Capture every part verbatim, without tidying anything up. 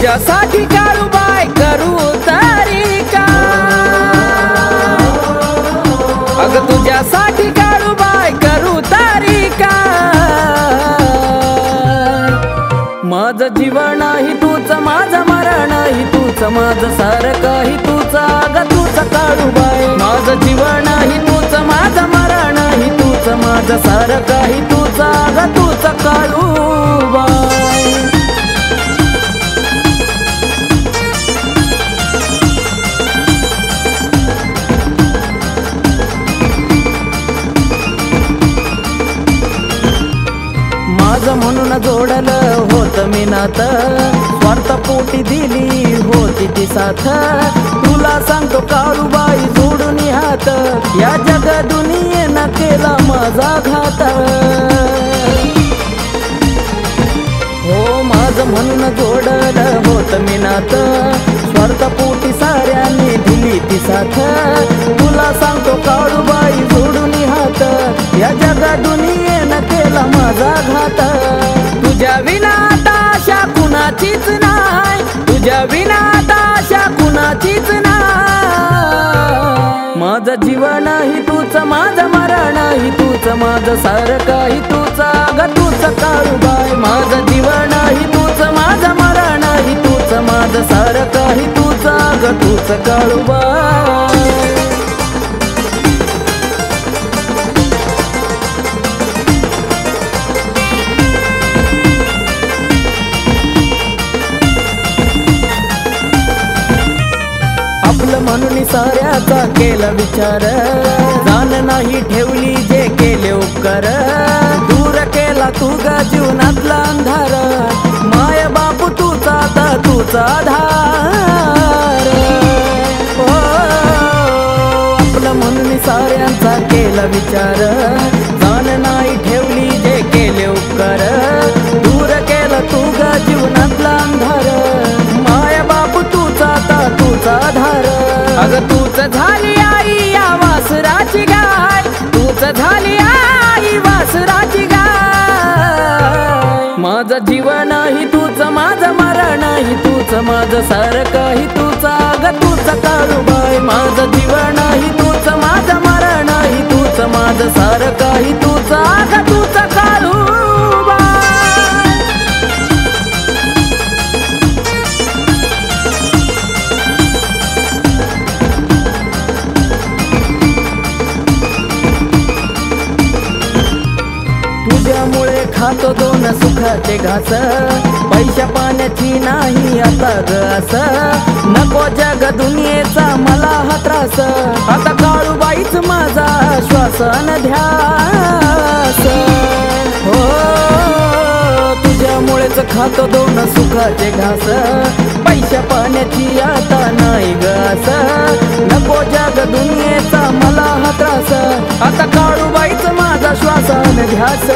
तुझ्यासाठी काळूबाई करू तारी का, अग तुझ्यासाठी काळूबाई करू तारी का। माझं जीवन ही तूच, माझं मरण ही तूच, माझं सार काही तूच, अग तूच काळूबाई। माझं जीवन ही तूच, माझं मरण ही तूच, माझं सार काही तूच, अग तूच काळूबाई। माझं म्हणून जोडलं होत मी नातं, स्वार्थ पोटी दिली होती ती साथ। तुला सांगतो काळूबाई जोडून हात, या जग दुनियेनं केला माझा घात। हो माझं म्हणून जोडलं होत मी नातं, स्वार्थ पोटी साऱ्यांनी दिली ती साथ। तुला सांगतो काळूबाई जोडून हात, या जग दुनियेनं केला माझा घात। तुझ्या विना आशा कुणाचीच नाही, तुझ्या विना आशा कुणाचीच नाही। माझं जीवन ही तूच, माझं मरण ही तूच, माझं सार काही तूच, अग तूच काळूबाई। माझं जीवन ही तूच, माझं मरण ही तूच, माझं सार काही तूच, अग तूच काळूबाई। म्हणून साऱ्याचा केला विचार, जाण नाही ठेवली जे केले उपकार। दूर केला तू ग जीवनातला अंधार, माय बाप तूचा आता तूचा आधार। आपलं म्हणून साऱ्यांचा केला विचार, जाण नाही ठेवली जे केले उपकार। दूर केला तू ग जीवनातला अंधार, माय बाप तूचा आता तूचा आधार। अग तूच झाली आई या वासराची गाय, तूच झाली आई वासराची गाय। माझं जीवन ही तूच, माझं मरण ही तूच, माझं सार काही तूच, अग तूच काळूबाई। माझं जीवन ही तूच, माझं मरण ही तूच, माझं सार काही तूच, अग तूच काळूबाई। तुझ्यामुळे खातो दोन सुखाचे घास, पैशा पाण्याची नाही आता ग आस। नको जग दुनियेचा मला हा त्रास, आता काळूबाईच माझा श्वास अन ध्यास। हो तुझ्यामुळेच खातो दोन सुखाचे घास, पैशा पाण्याची आता नाही ग आस। नको जग दुनियेचा मला हा त्रास, आता काळूबाईच माझा श्वास अन ध्यास।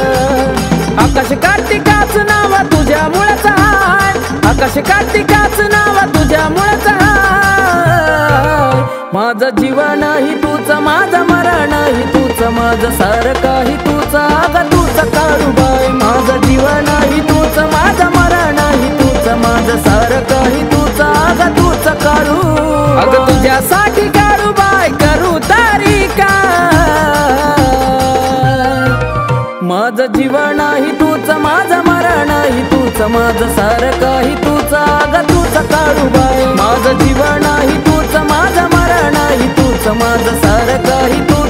आकाश कार्तिकाच नाव तुझ्या मुळच हाय, आकाश कार्तिकाच नाव तुझ्या मुळच हाय। माझं जीवन ही तूच, माझं मरण ही तूच, माझं सार काही तूच, अग तूच काळूबाई। माझं जीवन ही तूच, माझं मरण ही तूच, माझं सार काही तूच, अग तूच काळू। अग तुझ्यासाठी काळूबाई करू तारी का, माझं जीवन ही तूच, माझं मरण ही तूच, माझं सार काही तूच, अग तूच काळूबाई। माझं जीवन ही तूच, माझं मरण ही तूच, माझं सार काही तूच।